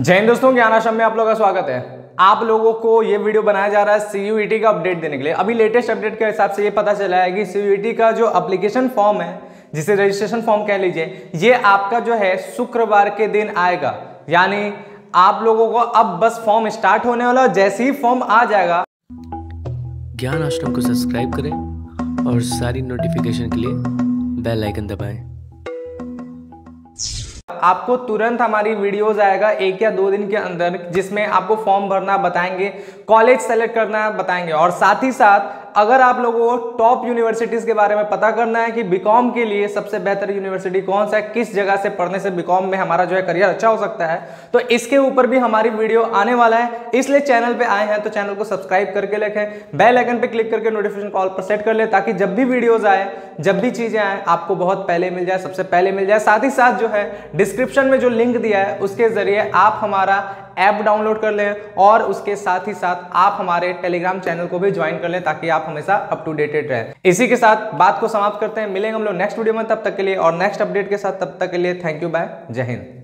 जय हिंद दोस्तों, ज्ञान आश्रम में आप लोगों का स्वागत है। आप लोगों को ये वीडियो बनाया जा रहा है CUET का अपडेट देने के लिए। अभी लेटेस्ट अपडेट के हिसाब से ये पता चला है कि CUET का जो एप्लीकेशन फॉर्म है, जिसे रजिस्ट्रेशन फॉर्म कह लीजिए, ये आपका जो है शुक्रवार के दिन आएगा। यानी आप लोगों को अब बस फॉर्म स्टार्ट होने वाला, जैसे ही फॉर्म आ जाएगा। ज्ञान आश्रम को सब्सक्राइब करें और सारी नोटिफिकेशन के लिए बेल आइकन दबाएं। आपको तुरंत हमारी वीडियोस आएगा 1 या 2 दिन के अंदर, जिसमें आपको फॉर्म भरना बताएंगे, कॉलेज सेलेक्ट करना बताएंगे। और साथ ही साथ अगर आप लोगों को टॉप यूनिवर्सिटीज़ के बारे में पता करना है कि बीकॉम के लिए सबसे बेहतर यूनिवर्सिटी कौन सा है, किस जगह से पढ़ने से बीकॉम में हमारा जो है करियर अच्छा हो सकता है, तो इसके ऊपर भी हमारी वीडियो आने वाला है। इसलिए चैनल पर आए हैं तो चैनल को सब्सक्राइब करके रखें, बेल आइकन पर क्लिक करके नोटिफिकेशन कॉल पर सेट कर लें, ताकि जब भी वीडियोज़ आए, जब भी चीज़ें आएँ, आपको बहुत पहले मिल जाए, सबसे पहले मिल जाए। साथ ही साथ जो है डिस्क्रिप्शन में जो लिंक दिया है, उसके जरिए आप हमारा ऐप डाउनलोड कर लें और उसके साथ ही साथ आप हमारे टेलीग्राम चैनल को भी ज्वाइन कर लें, ताकि आप हमेशा अप टू डेटेड रहें। इसी के साथ बात को समाप्त करते हैं। मिलेंगे हम लोग नेक्स्ट वीडियो में, तब तक के लिए और नेक्स्ट अपडेट के साथ। तब तक के लिए थैंक यू, बाय, जय हिंद।